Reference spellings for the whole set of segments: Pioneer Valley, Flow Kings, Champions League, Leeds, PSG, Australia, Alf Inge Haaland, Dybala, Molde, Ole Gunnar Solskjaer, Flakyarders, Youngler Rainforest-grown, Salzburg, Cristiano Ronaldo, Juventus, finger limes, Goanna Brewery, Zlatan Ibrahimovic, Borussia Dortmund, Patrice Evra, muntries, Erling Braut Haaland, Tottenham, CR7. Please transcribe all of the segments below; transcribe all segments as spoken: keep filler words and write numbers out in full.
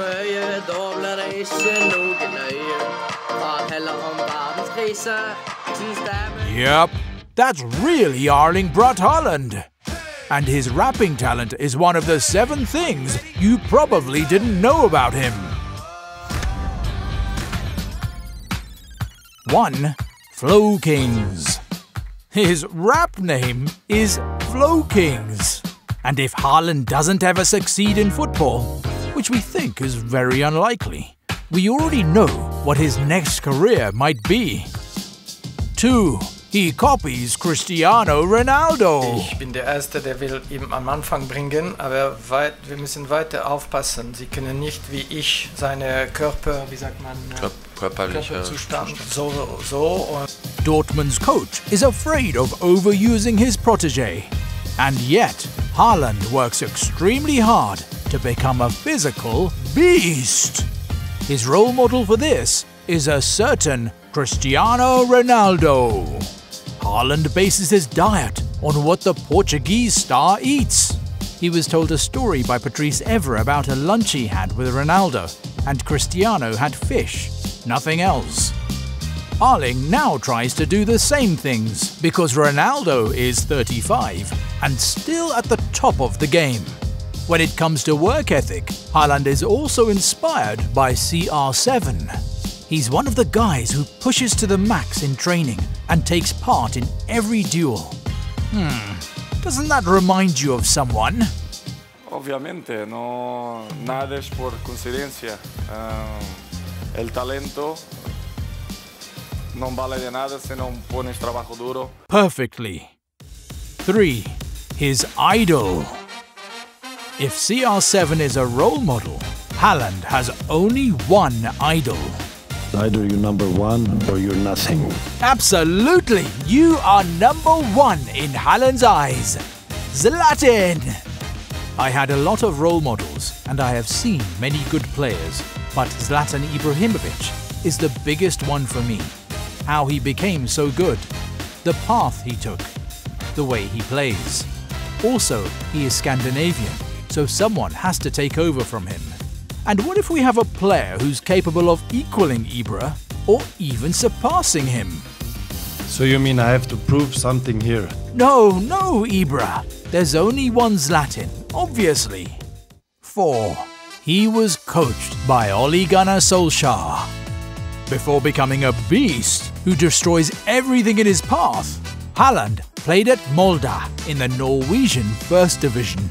Møye, dobler det ikke noe nøye. Forteller om verdenskrise, sin stemme. Yep, that's really Erling Braut Haaland. And his rapping talent is one of the seven things you probably didn't know about him. one. Flow Kings. His rap name is Flow Kings. And if Haaland doesn't ever succeed in football, which we think is very unlikely, we already know what his next career might be. two. He copies Cristiano Ronaldo. Ich bin der Erste, der will eben am Anfang bringen, aber weit, wir müssen weiter aufpassen. Sie können nicht wie ich seine Körper, wie sagt man, körperlicher Zustand so so. Dortmund's coach is afraid of overusing his protégé, and yet Haaland works extremely hard to become a physical beast. His role model for this is a certain Cristiano Ronaldo. Haaland bases his diet on what the Portuguese star eats. He was told a story by Patrice Evra about a lunch he had with Ronaldo, and Cristiano had fish, nothing else. Erling now tries to do the same things because Ronaldo is thirty-five and still at the top of the game. When it comes to work ethic, Haaland is also inspired by C R seven. He's one of the guys who pushes to the max in training and takes part in every duel. Hmm, doesn't that remind you of someone? Obviamente, no, nada es por coincidencia. Uh, el talento no vale de nada si no pones trabajo duro. Perfectly. three. His idol. If C R seven is a role model, Haaland has only one idol. Either you're number one or you're nothing. Absolutely! You are number one in Haaland's eyes. Zlatan! I had a lot of role models and I have seen many good players, but Zlatan Ibrahimovic is the biggest one for me. How he became so good, the path he took, the way he plays. Also, he is Scandinavian, so someone has to take over from him. And what if we have a player who's capable of equaling Ibra or even surpassing him? So you mean I have to prove something here? No, no, Ibra. There's only one Zlatan, obviously. four. He was coached by Ole Gunnar Solskjaer. Before becoming a beast who destroys everything in his path, Haaland played at Molde in the Norwegian First Division.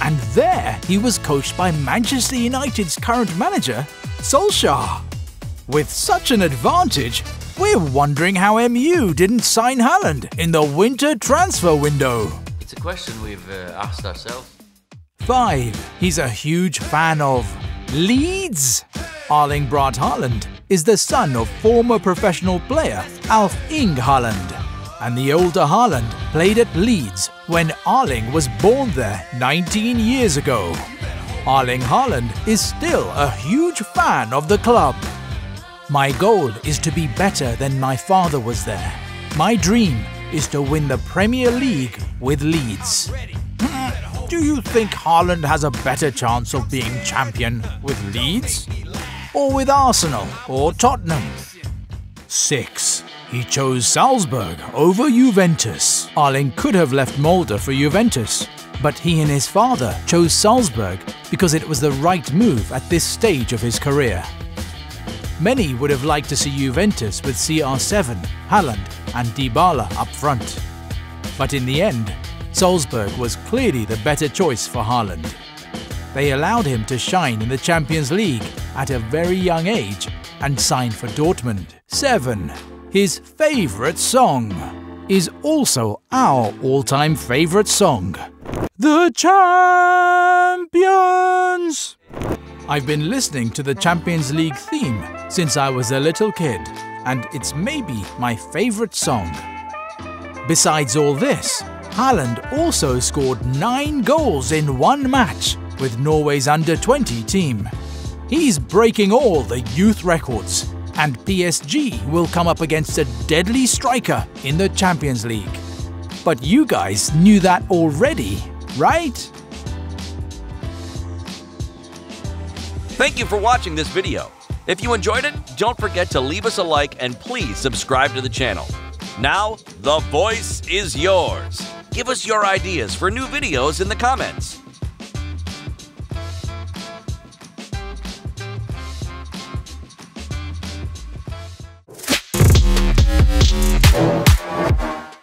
And there he was coached by Manchester United's current manager, Solskjaer. With such an advantage, we're wondering how M U didn't sign Haaland in the winter transfer window. It's a question we've uh, asked ourselves. five. He's a huge fan of Leeds. Erling Braut Haaland is the son of former professional player Alf Inge Haaland. And the older Haaland played at Leeds when Erling was born there nineteen years ago. Erling Haaland is still a huge fan of the club. My goal is to be better than my father was there. My dream is to win the Premier League with Leeds. Do you think Haaland has a better chance of being champion with Leeds? Or with Arsenal or Tottenham? six. He chose Salzburg over Juventus. Erling could have left Molde for Juventus, but he and his father chose Salzburg because it was the right move at this stage of his career. Many would have liked to see Juventus with C R seven, Haaland and Dybala up front. But in the end, Salzburg was clearly the better choice for Haaland. They allowed him to shine in the Champions League at a very young age and signed for Dortmund. seven. His favourite song is also our all-time favourite song, The Champions! I've been listening to the Champions League theme since I was a little kid, and it's maybe my favourite song. Besides all this, Haaland also scored nine goals in one match with Norway's under twenty team. He's breaking all the youth records. And P S G will come up against a deadly striker in the Champions League. But you guys knew that already, right? Thank you for watching this video. If you enjoyed it, don't forget to leave us a like and please subscribe to the channel. Now, the voice is yours. Give us your ideas for new videos in the comments.